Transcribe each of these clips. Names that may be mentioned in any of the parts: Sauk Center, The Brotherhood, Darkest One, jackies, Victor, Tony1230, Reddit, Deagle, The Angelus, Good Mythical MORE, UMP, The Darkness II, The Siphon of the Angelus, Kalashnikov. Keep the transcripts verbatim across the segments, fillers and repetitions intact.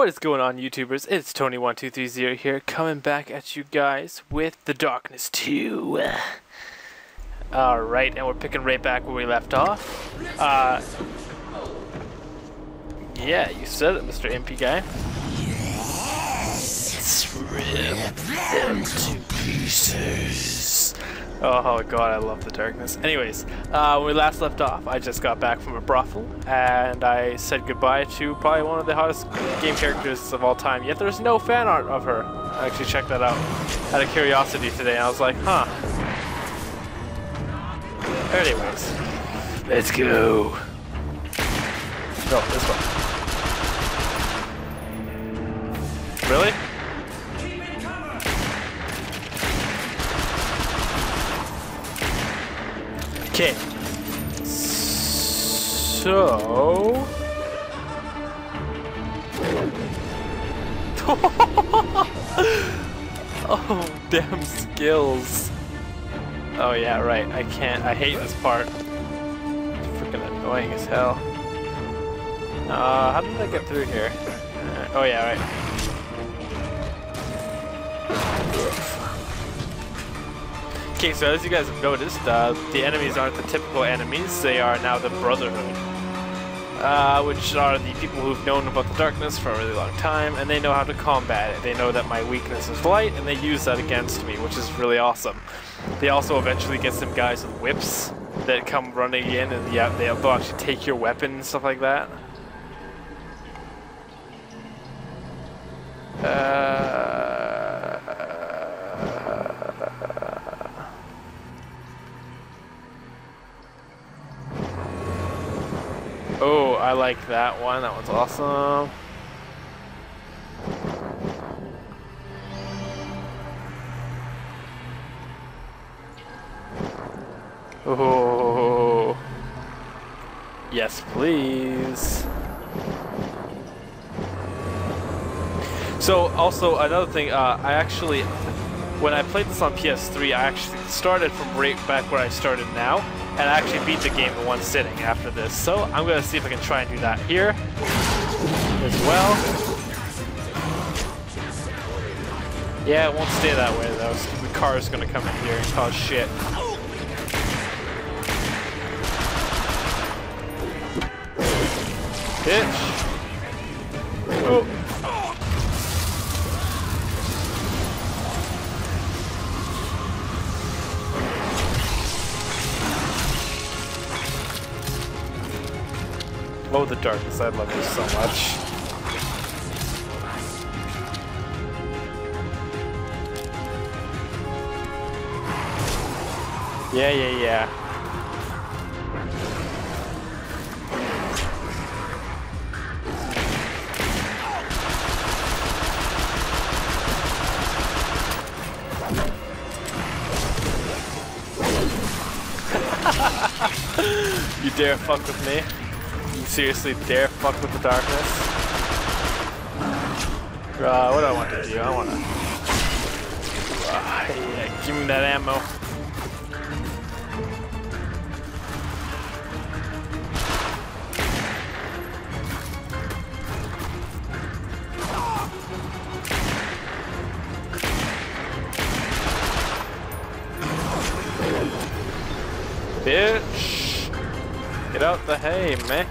What is going on, YouTubers? It's Tony one two three zero here, coming back at you guys with The Darkness two. Alright, and we're picking right back where we left off. Uh, yeah, you said it, Mister M P guy. Yes. Rip them to pieces. Oh god, I love The Darkness. Anyways, uh, when we last left off, I just got back from a brothel, and I said goodbye to probably one of the hottest game characters of all time, yet there's no fan art of her. I actually checked that out out of curiosity today, and I was like, huh. Anyways, let's go. No, this one. Really? Okay, so... oh, damn skills. Oh yeah, right, I can't, I hate this part. It's freaking annoying as hell. Uh, how did I get through here? Uh, oh yeah, right. Okay, so as you guys have noticed, uh, the enemies aren't the typical enemies, they are now the Brotherhood. Uh, which are the people who've known about the darkness for a really long time, and they know how to combat it. They know that my weakness is light, and they use that against me, which is really awesome. They also eventually get some guys with whips that come running in, and yeah, they'll actually take your weapon and stuff like that. Uh... Oh, I like that one. That one's awesome. Oh, yes, please. So, also another thing. Uh, I actually, when I played this on P S three, I actually started from right back where I started now. And I actually beat the game in one sitting after this, so I'm gonna see if I can try and do that here as well. Yeah, it won't stay that way though. So the car is gonna come in here and cause shit. Bitch. Oh. Oh, the darkness, I love this so much. Yeah, yeah, yeah. You dare fuck with me? Seriously, dare fuck with the darkness? Uh, what do I want to do? I want to... Uh, yeah, give me that ammo. Bitch! Get out the hay, man.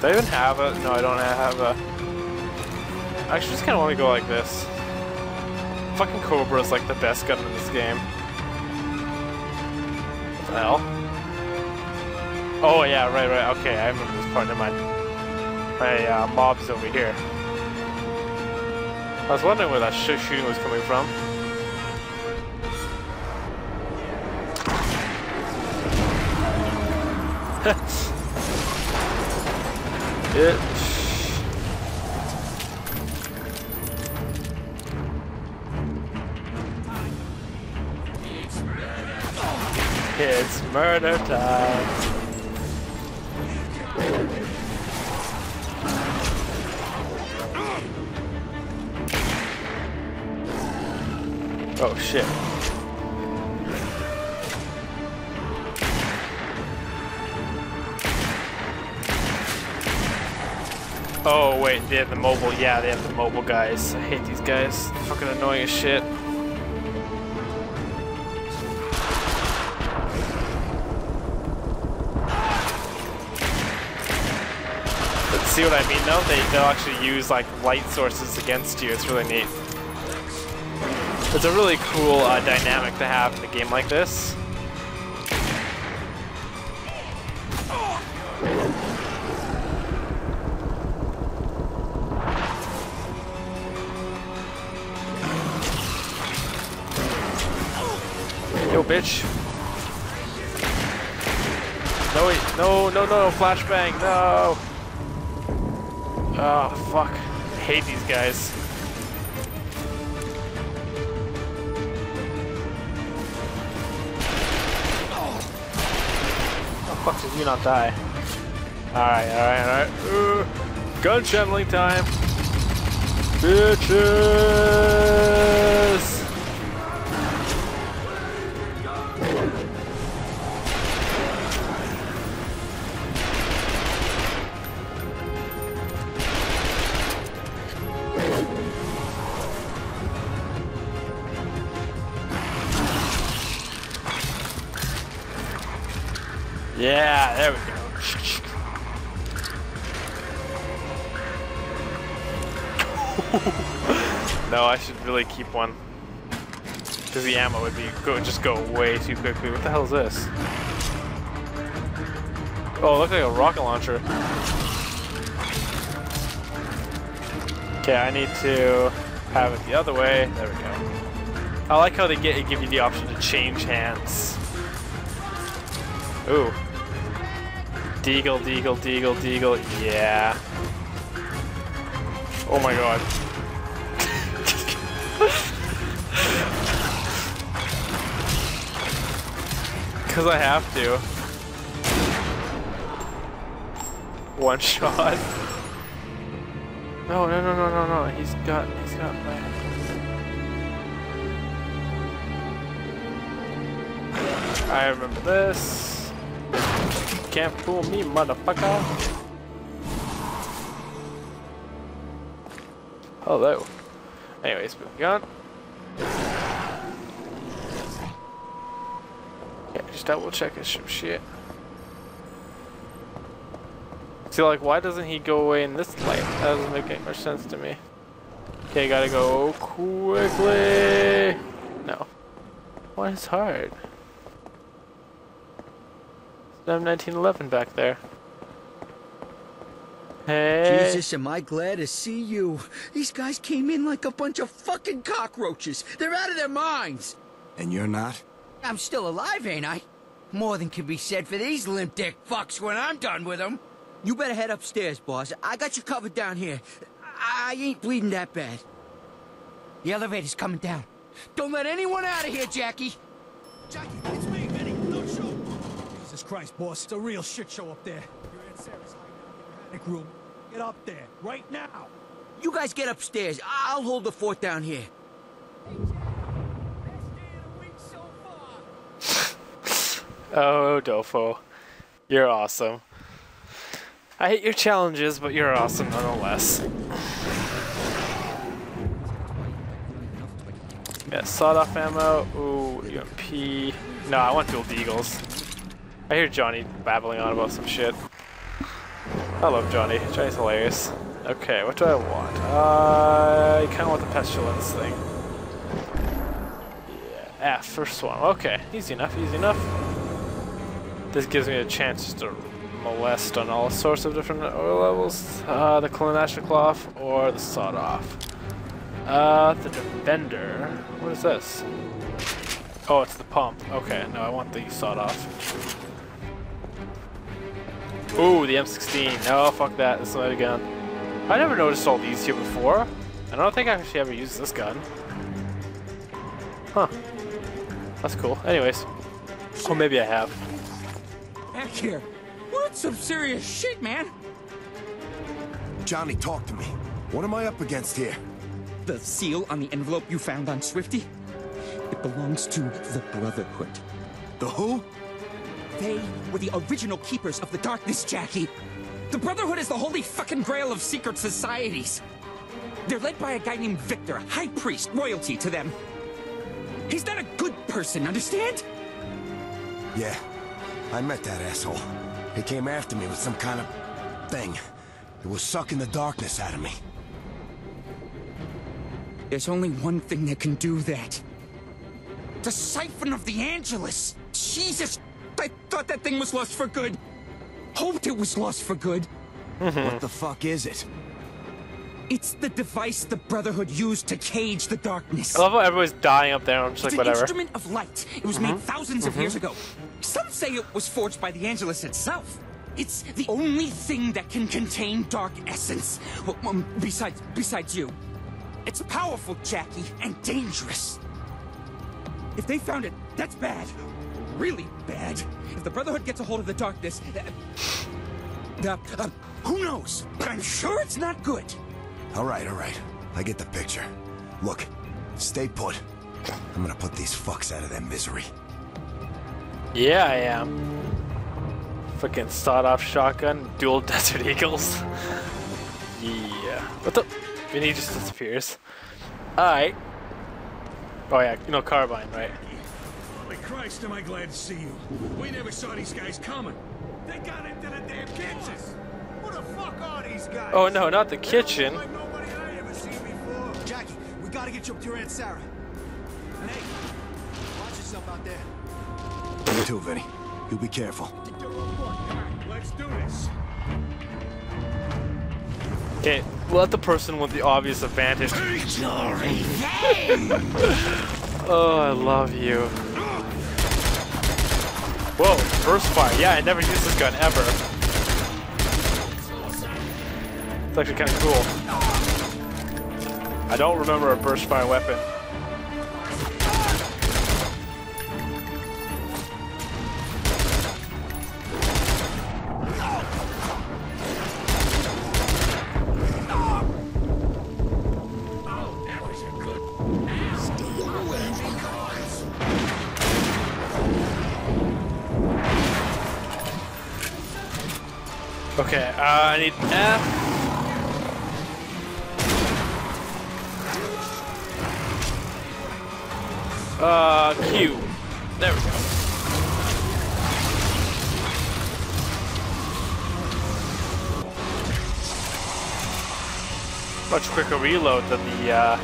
Do I even have a... No, I don't have a... I actually just kind of want to go like this. Fucking Cobra is like the best gun in this game. What the hell? Oh yeah, right, right, okay, I remember this part, never mind. My uh, mob's over here. I was wondering where that sh shooting was coming from. Heh. It. It's murder time. Oh shit. Oh wait, they have the mobile. Yeah, they have the mobile guys. I hate these guys. They're fucking annoying as shit. Let's see what I mean though. They, they'll actually use like light sources against you. It's really neat. It's a really cool uh, dynamic to have in a game like this. Yo, bitch. No, wait. No, no, no, no. Flashbang. No. Oh, fuck. I hate these guys. Fuck, did you not die? Alright, alright, alright. Ooh, gun channeling time! Bitches! Yeah, there we go. No, I should really keep one. Because the ammo would be go just go way too quickly. What the hell is this? Oh, it looks like a rocket launcher. Okay, I need to have it the other way. There we go. I like how they get give you the option to change hands. Ooh. Deagle, deagle, deagle, deagle, yeah. Oh my god. Cause I have to. One shot. No, no, no, no, no, no. He's got, he's got my... I remember this. Can't fool me, motherfucker. Hello. Anyways, moving on. Yeah, just double check his shit. See, like, why doesn't he go away in this light? That doesn't make any much sense to me. Okay, gotta go quickly. No. Why is hard? I'm nineteen eleven back there. Hey. Jesus, am I glad to see you. These guys came in like a bunch of fucking cockroaches. They're out of their minds. And you're not? I'm still alive, ain't I? More than can be said for these limp dick fucks when I'm done with them. You better head upstairs, boss. I got you covered down here. I ain't bleeding that bad. The elevator's coming down. Don't let anyone out of here, Jackie. Jackie, it's me. Christ, boss, it's a real shit show up there. Your Aunt Sarah's hiding out in the attic room. Get up there, right now. You guys get upstairs. I'll hold the fort down here. Hey, Jack. Best day of the week so far. Oh, Dofo. You're awesome. I hate your challenges, but you're awesome nonetheless. Yeah, sawed-off ammo. Ooh, U M P. No, I want dual deagles. I hear Johnny babbling on about some shit. I love Johnny. Johnny's hilarious. Okay, what do I want? Uh, I kind of want the pestilence thing. Yeah, F for swarm. Okay, easy enough, easy enough. This gives me a chance just to molest on all sorts of different oil levels. Uh, the Kalashnikov or the sawed off. Uh, the defender. What is this? Oh, it's the pump. Okay, no, I want the sawed off. Ooh, the M sixteen. No, fuck that. It's another gun. I never noticed all these here before. I don't think I actually ever used this gun. Huh. That's cool. Anyways. Oh, maybe I have. Back here. We're in some serious shit, man. Johnny, talk to me. What am I up against here? The seal on the envelope you found on Swifty? It belongs to the Brotherhood. The who? They were the original keepers of the darkness, Jackie. The Brotherhood is the holy fucking grail of secret societies. They're led by a guy named Victor, high priest, royalty to them. He's not a good person, understand? Yeah, I met that asshole. He came after me with some kind of thing. It was sucking the darkness out of me. There's only one thing that can do that. The Siphon of the Angelus! Jesus! I thought that thing was lost for good! Hoped it was lost for good! Mm-hmm. What the fuck is it? It's the device the Brotherhood used to cage the darkness. I love how everybody's dying up there. I'm just it's like, whatever. It's an instrument of light. It was mm-hmm. made thousands mm-hmm. of years ago. Some say it was forged by the Angelus itself. It's the only thing that can contain dark essence. Well, um, besides, besides you. It's powerful, Jackie, and dangerous. If they found it, that's bad. Really bad. If the Brotherhood gets a hold of the darkness, uh, uh, uh, who knows? But I'm sure it's not good. All right, all right. I get the picture. Look, stay put. I'm gonna put these fucks out of their misery. Yeah, I am. Fucking sawed-off shotgun, dual Desert Eagles. Yeah. What the? Vinny just disappears. All right. Oh yeah, you know, carbine, right? Holy Christ, am I glad to see you. We never saw these guys coming. They got into the damn kitchen. Who the fuck are these guys? Oh no, not the kitchen. Like nobody I ever seen before. Jackie, we gotta get you up to your Aunt Sarah. And hey, watch yourself out there. You too, Vinny. You be careful. Let's do this. Okay, let the person with the obvious advantage. Oh, I love you. Whoa, burst fire. Yeah, I never used this gun ever. It's actually kind of cool. I don't remember a burst fire weapon. Okay, uh, I need F. Uh, Q. There we go. Much quicker reload than the, uh...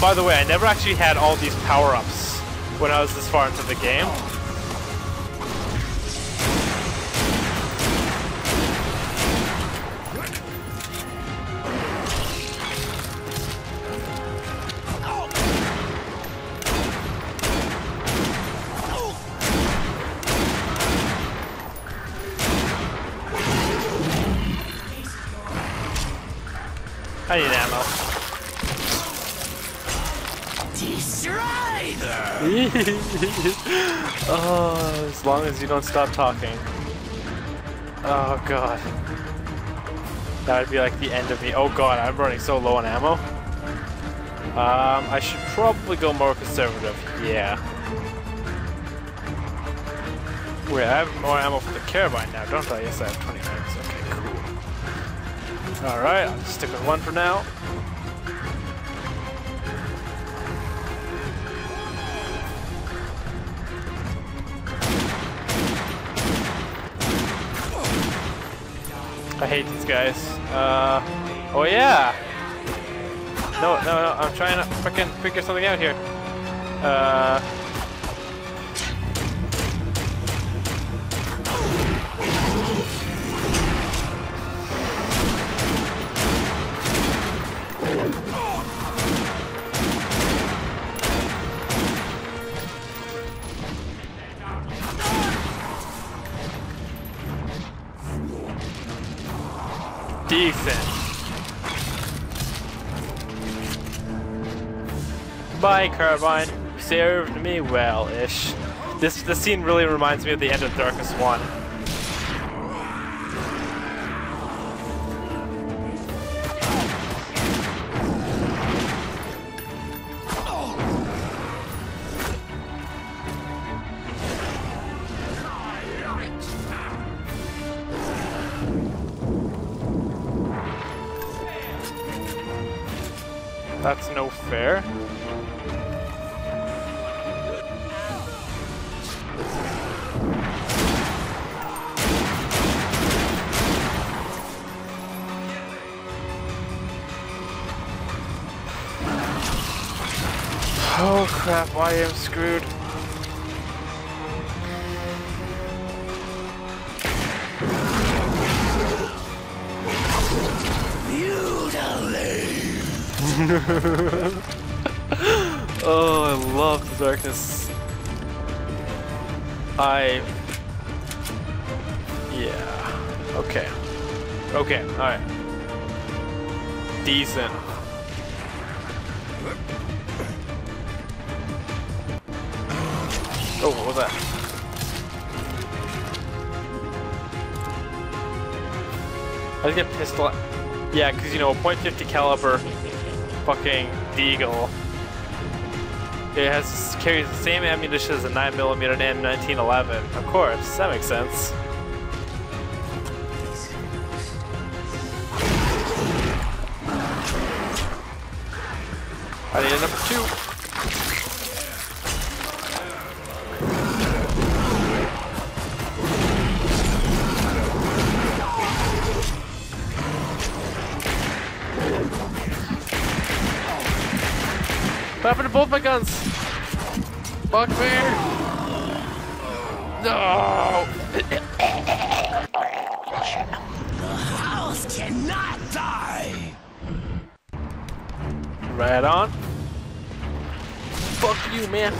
By the way, I never actually had all these power-ups when I was this far into the game. I need ammo. Oh, as long as you don't stop talking. Oh god. That would be like the end of me. Oh god, I'm running so low on ammo. Um, I should probably go more conservative. Yeah. Wait, I have more ammo for the carbine now, don't I? Yes, I have twenty-nines. Okay, cool. Alright, I'll stick with one for now. I hate these guys. Uh, oh yeah! No, no, no, I'm trying to fucking figure something out here. Uh... Decent. Goodbye, Carbine. Served me well-ish. This, this scene really reminds me of the end of Darkest One. That's no fair. Oh crap, I am screwed. Oh, I love the darkness. I... Yeah. Okay. Okay, alright. Decent. Oh, what was that? I just get pistol... Yeah, because, you know, a point fifty caliber... fucking Deagle. It has carries the same ammunition as a nine millimeter and nineteen eleven. Of course, that makes sense. I need a number two. What happened to both my guns? Fuck me! No! The house cannot die! Right on. Fuck you, man.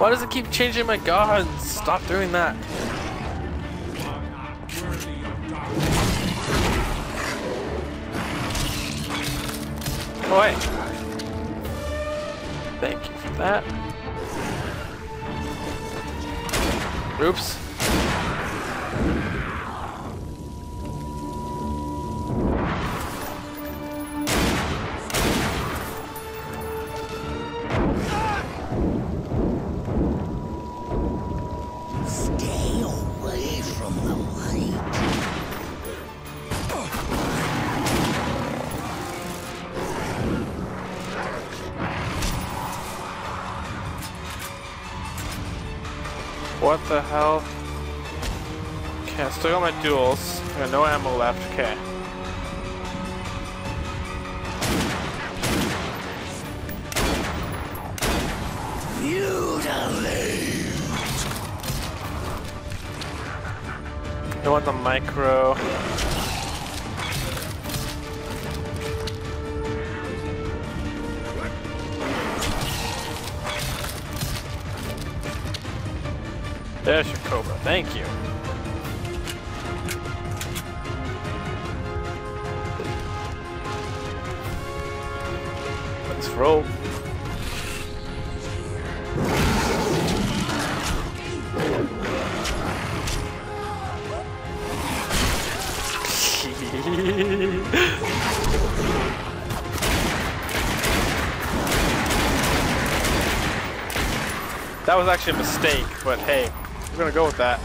Why does it keep changing my guns? Stop doing that. Away. Thank you for that. Oops. Stay away from the light. What the hell? Okay, I still got my duels. I got no ammo left. Okay. I want the micro. There's your Cobra, thank you. Let's roll. That was actually a mistake, but hey. We're gonna go with that.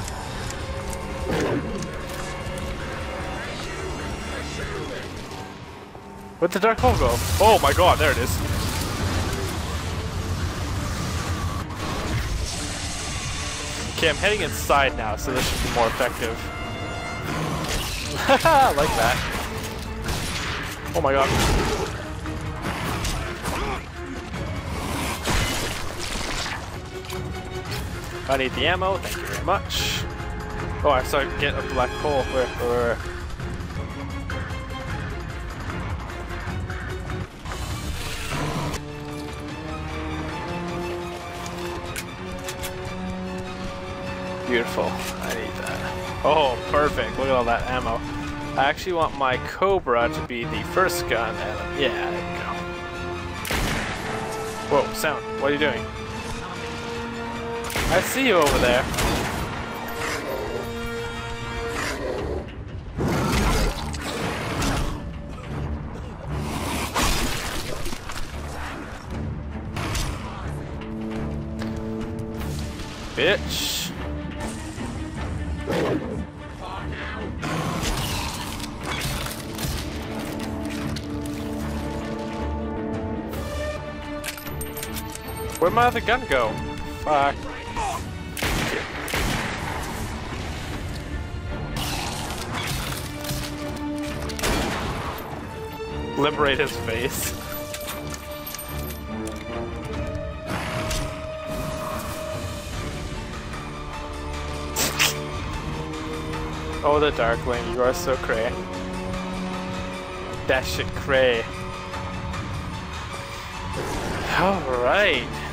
Where'd the dark hole go? Oh my god, there it is. Okay, I'm heading inside now, so this should be more effective. Haha, like that. Oh my god. I need the ammo, thank you very much. Oh, I saw get a black hole. Where, where, where. Beautiful, I need that. Oh, perfect, look at all that ammo. I actually want my Cobra to be the first gun, and yeah, there you go. Whoa, sound. What are you doing? I see you over there. Bitch. Where'd my other gun go? Fuck. Liberate his face. Oh, the Darkling, you are so cray. That shit cray. Alright.